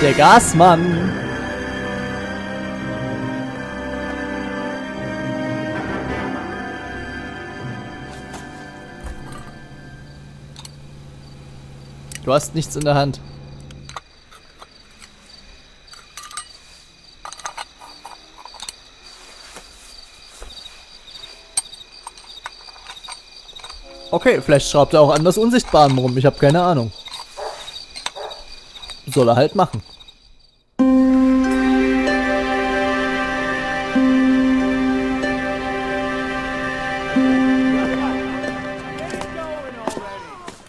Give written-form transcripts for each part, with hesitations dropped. Der Gasmann. Du hast nichts in der Hand. Okay, vielleicht schraubt er auch an das Unsichtbaren rum. Ich habe keine Ahnung. Soll er halt machen.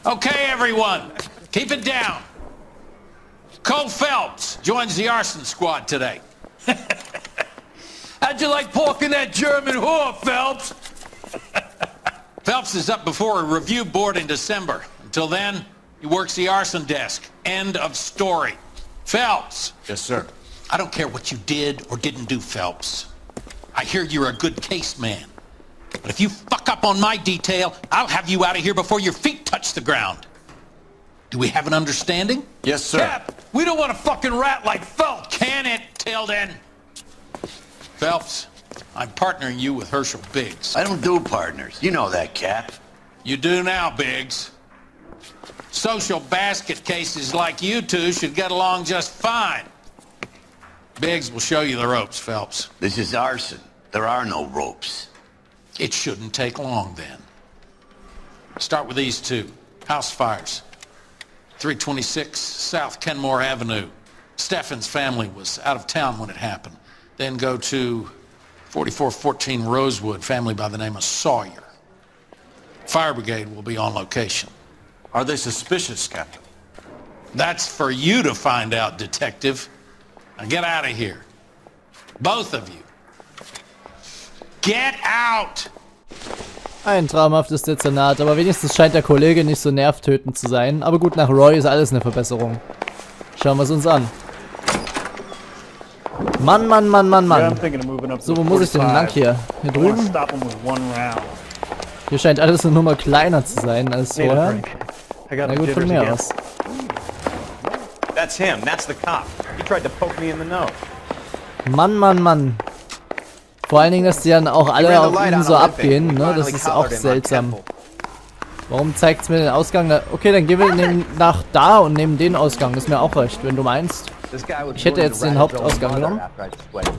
Okay, everyone. Keep it down. Cole Phelps joins the arson squad today. How'd you like porking that German whore, Phelps? Phelps is up before a review board in December. Until then, he works the arson desk. End of story. Phelps. Yes, sir. I don't care what you did or didn't do, Phelps. I hear you're a good case man. But if you fuck up on my detail, I'll have you out of here before your feet touch the ground. Do we have an understanding? Yes, sir. Cap, we don't want a fucking rat like Phelps, can it, till then? Phelps, I'm partnering you with Hershel Biggs. I don't do partners. You know that, Cap. You do now, Biggs. Social basket cases like you two should get along just fine. Biggs will show you the ropes, Phelps. This is arson. There are no ropes. It shouldn't take long, then. Start with these two. House fires. 326 South Kenmore Avenue. Steffens' family was out of town when it happened. Then go to 4414 Rosewood, family by the name of Sawyer. Fire brigade will be on location. Are they suspicious, Captain? That's for you to find out, Detective. Now get out of here. Both of you. Get out! Ein traumhaftes Dezernat, aber wenigstens scheint der Kollege nicht so nervtötend zu sein. Aber gut, nach Roy ist alles eine Verbesserung. Schauen wir es uns an. Mann, Mann, Mann, Mann, Mann. So, wo muss ich denn lang hier? Hier drüben? Hier scheint alles eine Nummer kleiner zu sein als vorher. Na gut, von mir aus. Mann, Mann, Mann. Vor allen Dingen, dass die dann auch alle auf ihn so abgehen, ne? Das ist auch seltsam. Warum zeigt es mir den Ausgang? Okay, dann gehen wir nach da und nehmen den Ausgang. Das ist mir auch recht, wenn du meinst. Ich hätte jetzt den Hauptausgang genommen.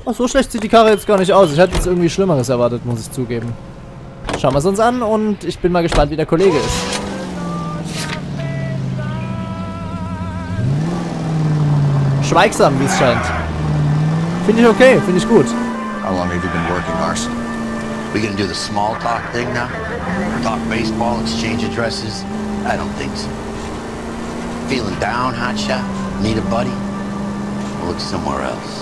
Oh, so schlecht sieht die Karre jetzt gar nicht aus. Ich hatte jetzt irgendwie Schlimmeres erwartet, muss ich zugeben. Schauen wir es uns an und ich bin mal gespannt, wie der Kollege ist. Schweigsam, wie es scheint. Finde ich okay, finde ich gut. How long have you been working arson? We gonna do the small talk thing now? Talk baseball, exchange addresses? I don't think so. Feeling down, hotshot? Need a buddy? We'll look somewhere else.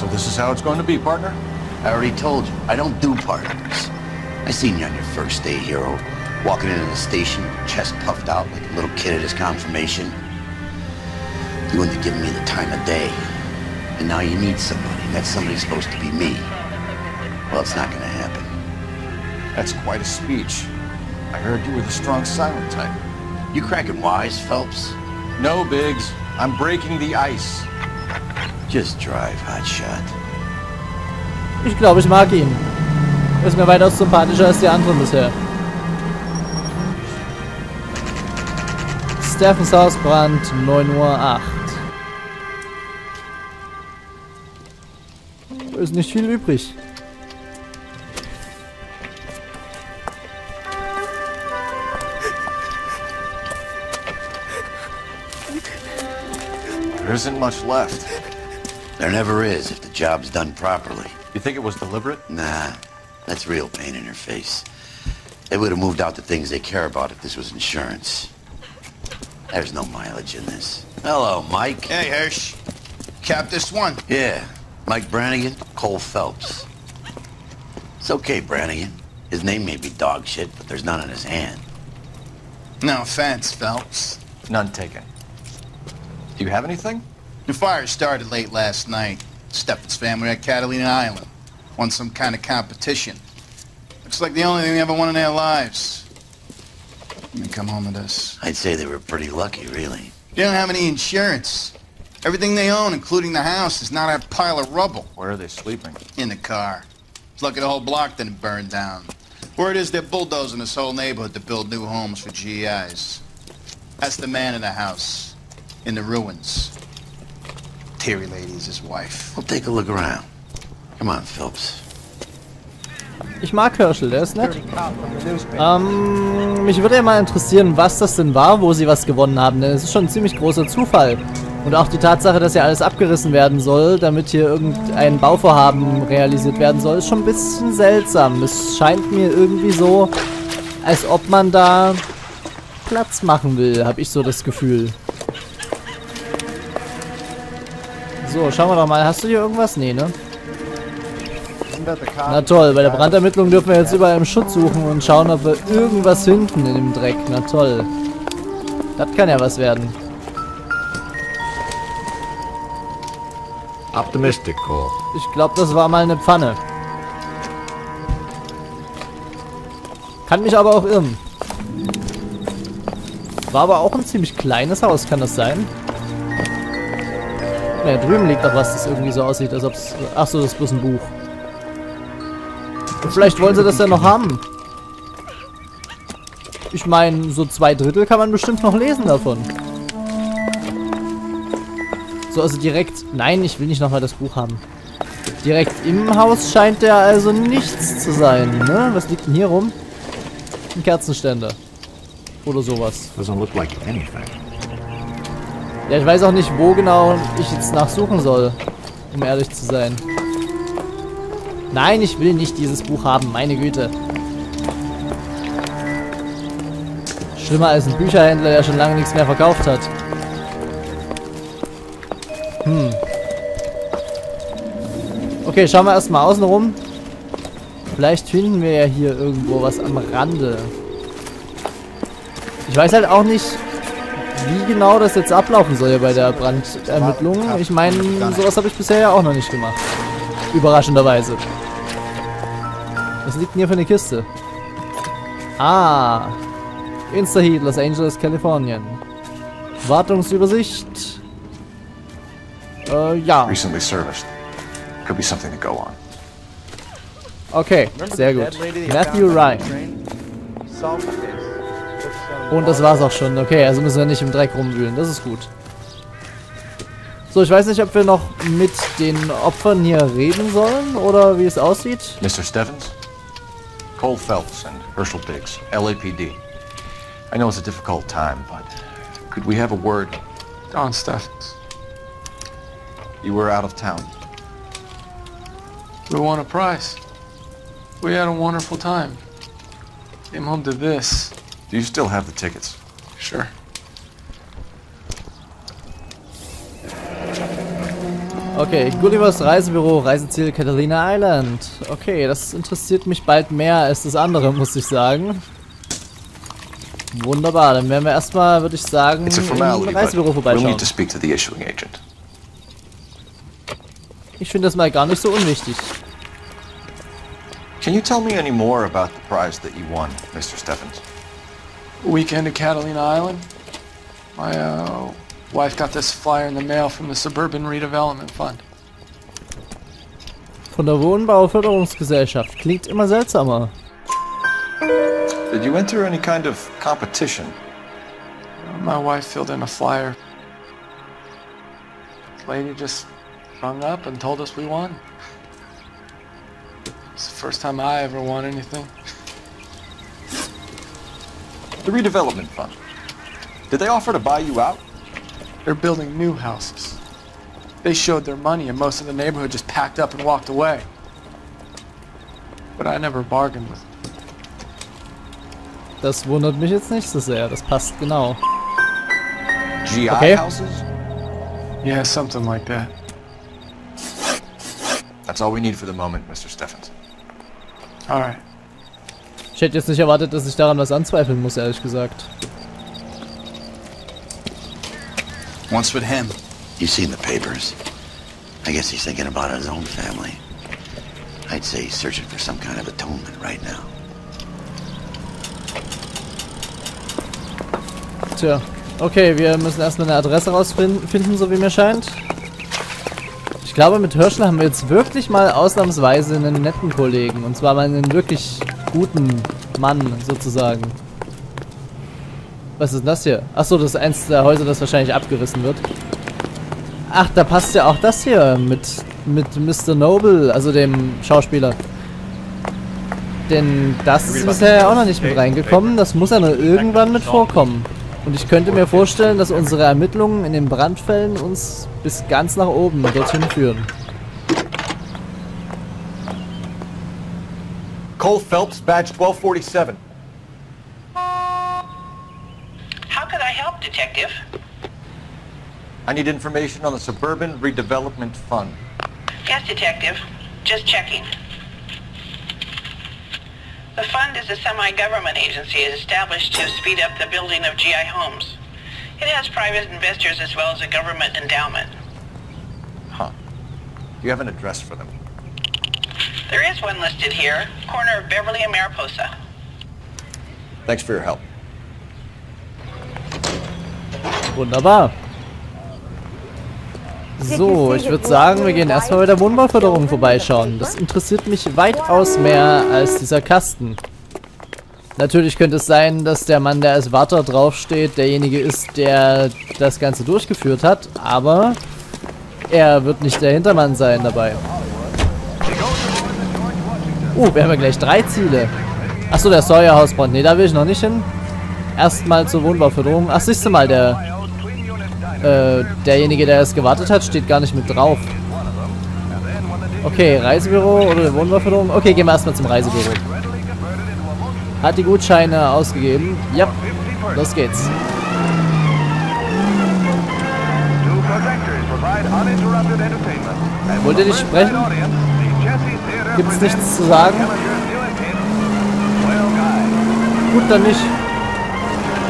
So this is how it's going to be, partner? I already told you, I don't do partners. I seen you on your first day, hero. Walking into the station, chest puffed out like a little kid at his confirmation. You wouldn't have given me the time of day. And now you need somebody. That somebody's supposed to be me. Well, it's not gonna happen. That's quite a speech. I heard you were the strong silent type. You cracking wise, Phelps? No, Biggs. I'm breaking the ice. Just drive, hotshot. Ich glaube, ich mag ihn. Er ist mir weitaus sympathischer als die anderen bisher. Steffens Hausbrand, 9:08 Uhr. Ist nicht viel übrig. There isn't much left. There never is if the job's done properly. You think it was deliberate? Nah, that's real pain in her face. They would have moved out the things they care about if this was insurance. There's no mileage in this. Hello, Mike. Hey, Hersh. Cap this one. Yeah. Mike Brannigan, Cole Phelps. It's okay, Brannigan. His name may be dog shit, but there's none on his hand. No offense, Phelps. None taken. Do you have anything? The fire started late last night. Steffens' family at Catalina Island. Won some kind of competition. Looks like the only thing they ever won in their lives. Let me come home with us. I'd say they were pretty lucky, really. They don't have any insurance. Everything they own, including the house, is not a pile of rubble. Where are they sleeping? In the car. It's lucky the whole block didn't burn down. Word is they're bulldozing this whole neighborhood to build new homes for GIs. That's the man in the house. In the ruins. Terry Lady is his wife. We'll take a look around. Come on, Phelps. Ich mag Hershel, der ist nett. Mich würde ja mal interessieren, was das denn war, wo sie was gewonnen haben, denn es ist schon ein ziemlich großer Zufall. Und auch die Tatsache, dass ja alles abgerissen werden soll, damit hier irgendein Bauvorhaben realisiert werden soll, ist schon ein bisschen seltsam. Es scheint mir irgendwie so, als ob man da Platz machen will, habe ich so das Gefühl. So, schauen wir doch mal. Hast du hier irgendwas? Nee, ne? Na toll, bei der Brandermittlung dürfen wir jetzt überall im Schutz suchen und schauen, ob wir irgendwas finden in dem Dreck. Na toll. Das kann ja was werden. Optimistic Call. Ich glaube, das war mal eine Pfanne. Kann mich aber auch irren. War aber auch ein ziemlich kleines Haus, kann das sein? Na, drüben liegt doch was, das irgendwie so aussieht, als ob es... Achso, das ist bloß ein Buch. Und vielleicht wollen sie das ja noch haben. Ich meine, so 2/3 kann man bestimmt noch lesen davon. So, also direkt... Nein, ich will nicht nochmal das Buch haben. Direkt im Haus scheint der also nichts zu sein, ne? Was liegt denn hier rum? Ein Kerzenständer. Oder sowas. Ja, ich weiß auch nicht, wo genau ich jetzt nachsuchen soll, um ehrlich zu sein. Nein, ich will nicht dieses Buch haben, meine Güte. Schlimmer als ein Bücherhändler, der schon lange nichts mehr verkauft hat. Okay, schauen wir erstmal außen rum. Vielleicht finden wir ja hier irgendwo was am Rande. Ich weiß halt auch nicht, wie genau das jetzt ablaufen soll hier bei der Brandermittlung. Ich meine, sowas habe ich bisher ja auch noch nicht gemacht. Überraschenderweise. Was liegt denn hier für eine Kiste? Ah. Instaheat, Los Angeles, Kalifornien. Wartungsübersicht. Ja. Okay, sehr gut. Matthew Ryan. Und das war's auch schon. Okay, also müssen wir nicht im Dreck rumwühlen. Das ist gut. So, ich weiß nicht, ob wir noch mit den Opfern hier reden sollen oder wie es aussieht. Mr. Steffens, Cole Phelps and Hershel Biggs, LAPD. I know it's a difficult time, but could we have a word? Don Steffens. You were out of town. We won a prize. We had a wonderful time. Came home to this. Do you still have the tickets? Sure. Okay, Gullivers Reisebüro, Reiseziel Catalina Island. Okay, das interessiert mich bald mehr als das andere, muss ich sagen. Wunderbar, dann werden wir erstmal, würde ich sagen, im Reisebüro vorbeischauen. Ich finde das mal gar nicht so unwichtig. Can you tell me any more about the prize that you won, Mr. Steffens? Weekend at Catalina Island. My wife got this flyer in the mail from the Suburban Redevelopment Fund. Von der Wohnbauförderungsgesellschaft. Klingt immer seltsamer. Did you enter any kind of competition? My wife filled in a flyer. This lady just hung up and told us we won. It's the first time I ever won anything. The redevelopment fund. Did they offer to buy you out? They're building new houses. They showed their money and most of the neighborhood just packed up and walked away. But I never bargained with them. Das wundert mich jetzt nicht so sehr. Das passt genau. GI houses? Yeah, something like that. That's all we need for the moment, Mr. Steffens. All right. Ich hätte jetzt nicht erwartet, dass ich daran was anzweifeln muss, ehrlich gesagt. Once with him. You've seen the papers. I guess he's thinking about his own family. I'd say he's searching for some kind of atonement right now. Tja, Okay, wir müssen erstmal eine Adresse rausfinden, so wie mir scheint. Ich glaube, mit Hershel haben wir jetzt wirklich mal ausnahmsweise einen netten Kollegen. Und zwar mal einen wirklich guten Mann, sozusagen. Was ist denn das hier? Achso, das ist eins der Häuser, das wahrscheinlich abgerissen wird. Ach, da passt ja auch das hier mit Mr. Noble, also dem Schauspieler. Denn das ist bisher auch noch nicht mit reingekommen, das muss ja nur irgendwann mit vorkommen. Und ich könnte mir vorstellen, dass unsere Ermittlungen in den Brandfällen uns bis ganz nach oben dorthin führen. Cole Phelps, Badge 1247. How could I help, Detective? I need information on the Suburban Redevelopment Fund. Yes, Detective. Just checking. The fund is a semi-government agency established to speed up the building of GI homes. It has private investors as well as a government endowment. Huh. Do you have an address for them? There is one listed here, corner of Beverly and Mariposa. Thanks for your help. Wunderbar. So, ich würde sagen, wir gehen erstmal bei der Wohnbauförderung vorbeischauen. Das interessiert mich weitaus mehr als dieser Kasten. Natürlich könnte es sein, dass der Mann, der als Warter draufsteht, derjenige ist, der das Ganze durchgeführt hat, aber er wird nicht der Hintermann sein dabei. Wir haben ja gleich 3 Ziele. Achso, der Sawyer-Hausbrand. Ne, da will ich noch nicht hin. Erstmal zur Wohnbauförderung. Ach, siehst du mal, derjenige, der es gewartet hat, steht gar nicht mit drauf. Okay, Reisebüro oder Wohnbauförderung? Okay, gehen wir erstmal zum Reisebüro. Hat die Gutscheine ausgegeben? Ja, los geht's. Wollt ihr nicht sprechen? Gibt's nichts zu sagen? Gut, dann nicht.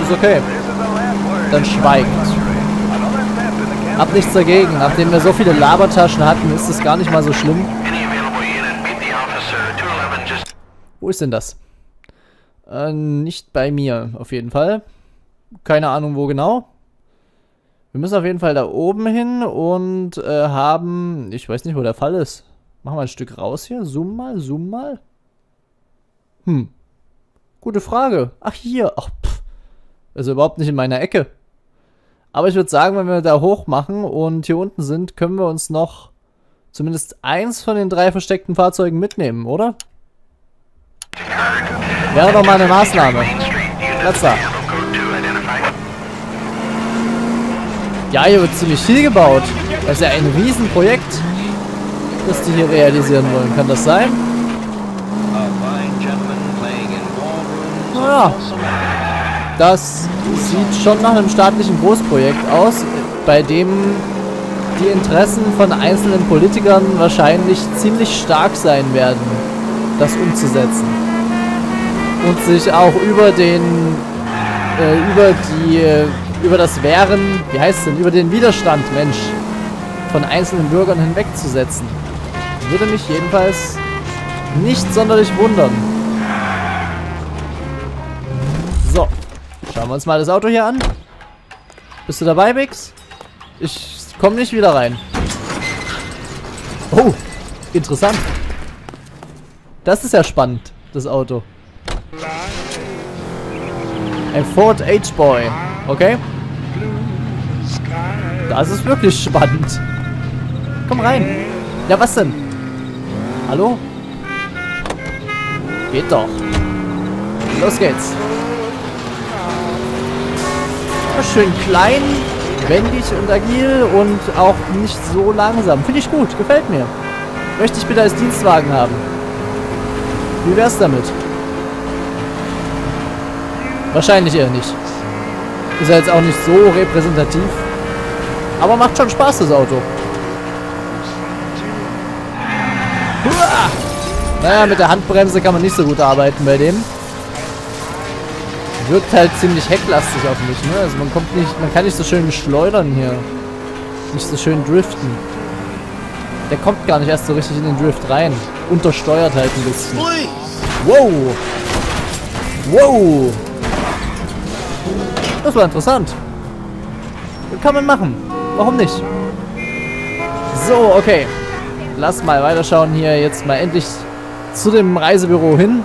Ist okay. Dann schweigt. Hab nichts dagegen. Nachdem wir so viele Labertaschen hatten, ist es gar nicht mal so schlimm. Wo ist denn das? Nicht bei mir, auf jeden Fall. Keine Ahnung, wo genau. Wir müssen auf jeden Fall da oben hin und haben... Ich weiß nicht, wo der Fall ist. Machen wir ein Stück raus hier. Zoom mal, zoom mal. Gute Frage. Ach, hier. Ach, pff. Also überhaupt nicht in meiner Ecke. Aber ich würde sagen, wenn wir da hoch machen und hier unten sind, können wir uns noch zumindest eins von den 3 versteckten Fahrzeugen mitnehmen, oder? Wäre doch mal eine Maßnahme. Platz da. Ja, hier wird ziemlich viel gebaut. Das ist ja ein Riesenprojekt, das die hier realisieren wollen. Kann das sein? Naja. Das sieht schon nach einem staatlichen Großprojekt aus, bei dem die Interessen von einzelnen Politikern wahrscheinlich ziemlich stark sein werden, das umzusetzen. Und sich auch über den, über das Wehren, wie heißt es denn, über den Widerstand, Mensch, von einzelnen Bürgern hinwegzusetzen. Würde mich jedenfalls nicht sonderlich wundern. So. Schauen wir uns mal das Auto hier an. Bist du dabei, Biggs? Ich komme nicht wieder rein. Oh, interessant. Das ist ja spannend, das Auto. Ein Ford H-Boy. Okay. Das ist wirklich spannend. Komm rein. Ja, was denn? Hallo? Geht doch. Los geht's. Schön klein, wendig und agil und auch nicht so langsam. Finde ich gut, gefällt mir. Möchte ich bitte als Dienstwagen haben. Wie wär's damit? Wahrscheinlich eher nicht. Ist ja jetzt auch nicht so repräsentativ. Aber macht schon Spaß, das Auto. Uah! Naja, mit der Handbremse kann man nicht so gut arbeiten bei dem. Wirkt halt ziemlich hecklastig auf mich, ne? Also man kommt nicht, man kann nicht so schön schleudern hier. Nicht so schön driften. Der kommt gar nicht erst so richtig in den Drift rein. Untersteuert halt ein bisschen. Wow! Wow! Das war interessant. Kann man machen. Warum nicht? So, okay. Lass mal weiterschauen hier. Jetzt mal endlich zu dem Reisebüro hin.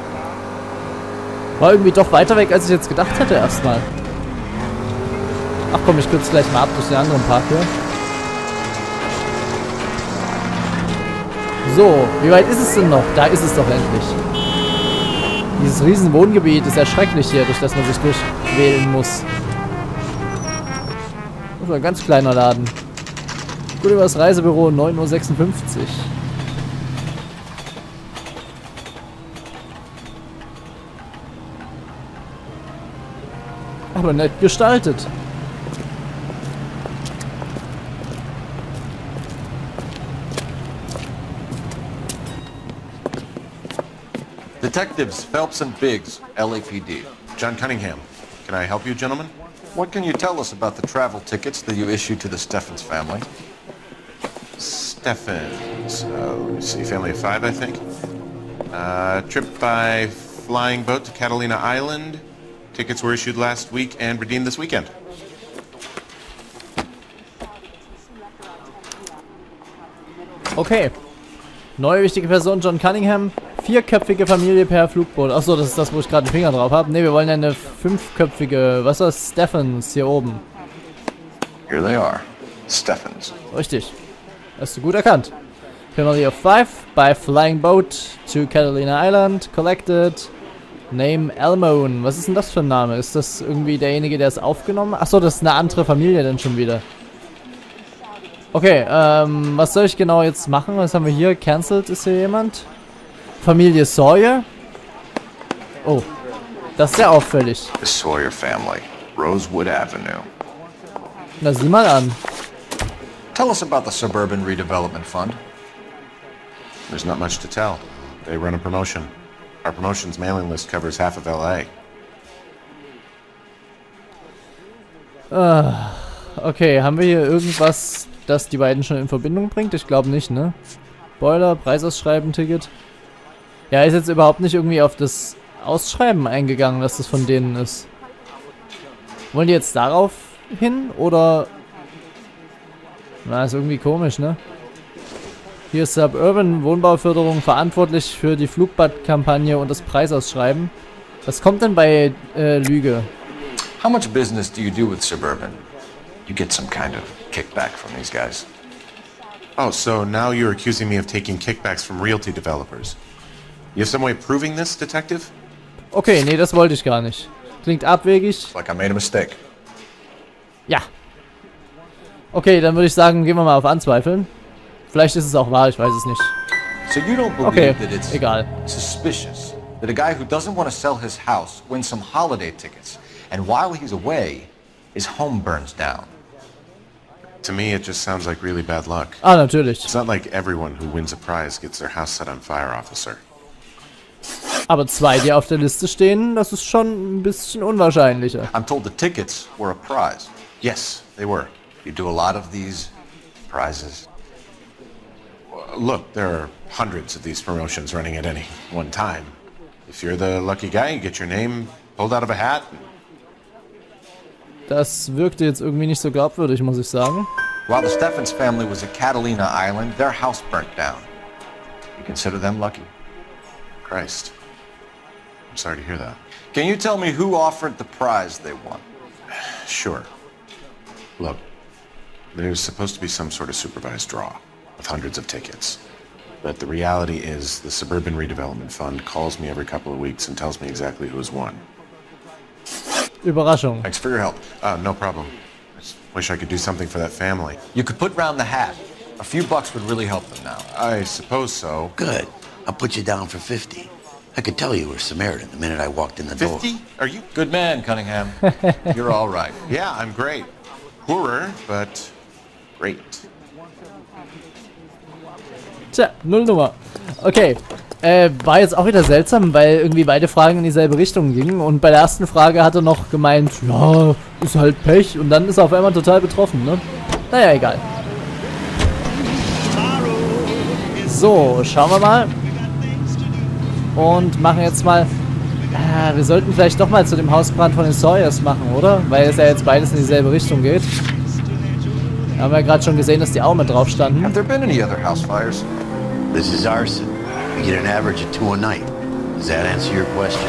War irgendwie doch weiter weg, als ich jetzt gedacht hätte erstmal. Ach komm, ich kürze gleich mal ab durch den anderen Park hier. So, wie weit ist es denn noch? Da ist es doch endlich. Dieses riesen Wohngebiet ist erschrecklich hier, durch das man sich durchwählen muss. Das ist ein ganz kleiner Laden. Gut über das Reisebüro, 9:56 Uhr. Aber nett gestaltet. Detectives Phelps and Biggs, LAPD. John Cunningham, can I help you, gentlemen? What can you tell us about the travel tickets that you issued to the Steffens family? Steffens, let's see, family of 5, I think. Trip by flying boat to Catalina Island. Tickets were issued last week and redeemed this weekend. Okay. Neue wichtige Person, John Cunningham. 4-köpfige Familie per Flugboot. Achso, das ist das, wo ich gerade den Finger drauf habe. Ne, wir wollen eine 5-köpfige. Was ist das? Steffens hier oben. Here they are. Steffens. Richtig. Hast du gut erkannt. Family of 5 by Flying Boat to Catalina Island. Collected. Name Elmoon. Was ist denn das für ein Name? Ist das irgendwie derjenige, der es aufgenommen hat? Achso, das ist eine andere Familie dann schon wieder. Okay, was soll ich genau jetzt machen? Was haben wir hier? Cancelled ist hier jemand. Familie Sawyer? Oh, das ist sehr auffällig. The Sawyer family, Rosewood Avenue. Na, sieh mal an. Tell us about the Suburban Redevelopment Fund. There's not much to tell. They run a promotion. Our promotion's mailing list covers half of LA. Okay, haben wir hier irgendwas, das die beiden schon in Verbindung bringt? Ich glaube nicht, ne? Boiler, Preisausschreiben, Ticket. Ja, ist jetzt überhaupt nicht irgendwie auf das Ausschreiben eingegangen, dass das von denen ist. Wollen die jetzt darauf hin, oder? Na, ist irgendwie komisch, ne? Hier ist Suburban Wohnbauförderung verantwortlich für die Flugbadkampagne und das Preisausschreiben. Was kommt denn bei Lüge? How much business do you do with Suburban? You get some kind of kickback from these guys. Oh, so now you're accusing me of taking kickbacks from realty developers. You have some way of proving this, detective? Okay, nee, das wollte ich gar nicht. Klingt abwegig. Like I made a mistake. Ja. Okay, dann würde ich sagen, gehen wir mal auf Anzweifeln. Vielleicht ist es auch wahr, ich weiß es nicht. So you don't believe that it's egal. Suspicious that a guy who doesn't want to sell his house wins some holiday tickets, and while he's away, his home burns down. To me, it just sounds like really bad luck. Ah, natürlich. It's not like everyone who wins a prize gets their house set on fire, officer. Aber 2, die auf der Liste stehen, das ist schon ein bisschen unwahrscheinlicher. I'm told the tickets were a prize. Yes, they were. You do a lot of these prizes. Look, there are hundreds of these promotions running at any one time. If you're the lucky guy, you get your name pulled out of a hat. Das wirkte jetzt irgendwie nicht so glaubwürdig, muss ich sagen. While the Steffens family was at Catalina Island, their house burnt down. You consider them lucky? Christ. I'm sorry to hear that. Can you tell me who offered the prize they won? Sure. Look, there's supposed to be some sort of supervised draw with hundreds of tickets. But the reality is the Suburban Redevelopment Fund calls me every couple of weeks and tells me exactly who's won. Überraschung. Thanks for your help. No problem. I just wish I could do something for that family. You could put round the hat. A few bucks would really help them now. I suppose so. Good. I'll put you down for 50. I could tell you were Samaritan the minute I walked in the door. 50? Are you good man, Cunningham? You're all right. Yeah, I'm great. Poorer, but great. Tja, Nullnummer. Okay. War jetzt auch wieder seltsam, weil irgendwie beide Fragen in dieselbe Richtung gingen. Und bei der ersten Frage hat er noch gemeint, ja, ist halt Pech. Und dann ist er auf einmal total betroffen, ne? Naja, egal. So, schauen wir mal. Und machen jetzt mal... wir sollten vielleicht doch mal zu dem Hausbrand von den Sawyers machen, oder? Weil es ja jetzt beides in dieselbe Richtung geht. Da haben wir ja gerade schon gesehen, dass die auch mit drauf standen. Have there been any other house fires? This is arson. We get an average of 2 a night. Does that answer your question?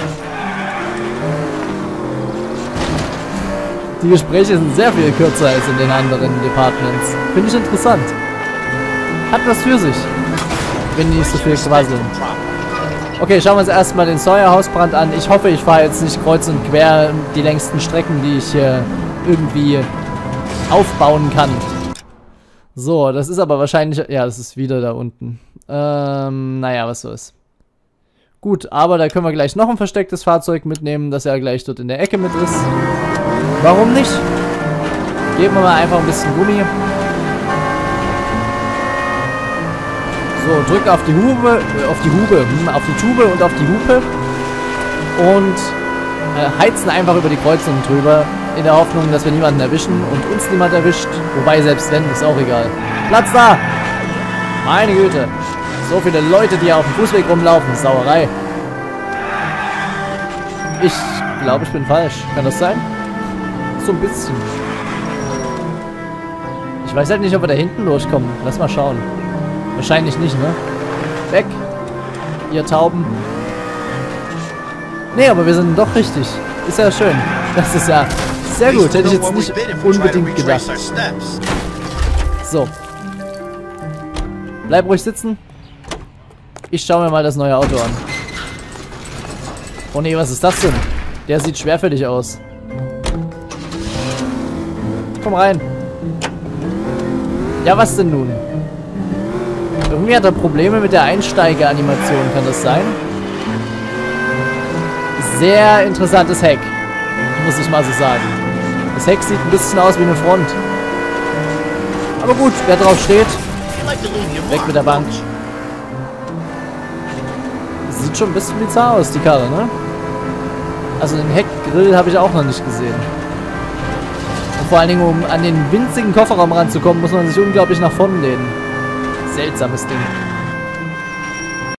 Die Gespräche sind sehr viel kürzer als in den anderen Departments. Finde ich interessant. Hat was für sich, wenn nicht so viel quasseln. Okay, schauen wir uns erstmal den Sawyer-Hausbrand an. Ich hoffe, ich fahre jetzt nicht kreuz und quer die längsten Strecken, die ich irgendwie aufbauen kann. So, das ist aber wahrscheinlich... Ja, das ist wieder da unten. Naja, was soll's. Gut, aber da können wir gleich noch ein verstecktes Fahrzeug mitnehmen, das ja gleich dort in der Ecke mit ist. Warum nicht? Geben wir mal einfach ein bisschen Gummi. So, drück auf die Hupe, auf die Tube und auf die Hupe und heizen einfach über die Kreuzung drüber, in der Hoffnung, dass wir niemanden erwischen und uns niemand erwischt. Wobei, selbst wenn, ist auch egal. Platz da! Meine Güte! So viele Leute, die auf dem Fußweg rumlaufen. Sauerei. Ich glaube, ich bin falsch. Kann das sein? So ein bisschen. Ich weiß halt nicht, ob wir da hinten durchkommen. Lass mal schauen. Wahrscheinlich nicht, ne? Weg. Ihr Tauben. Ne, aber wir sind doch richtig. Ist ja schön. Das ist ja sehr gut. Hätte ich jetzt nicht unbedingt gedacht. So. Bleib ruhig sitzen. Ich schaue mir mal das neue Auto an. Oh ne, was ist das denn? Der sieht schwerfällig aus. Komm rein. Ja, was denn nun? Irgendwie hat er Probleme mit der Einsteigeranimation, kann das sein? Sehr interessantes Heck, muss ich mal so sagen. Das Heck sieht ein bisschen aus wie eine Front. Aber gut, wer drauf steht, weg mit der Bank. Sieht schon ein bisschen bizarr aus, die Karre, ne? Also den Heckgrill habe ich auch noch nicht gesehen. Und vor allen Dingen, um an den winzigen Kofferraum ranzukommen, muss man sich unglaublich nach vorne lehnen. Seltsames Ding.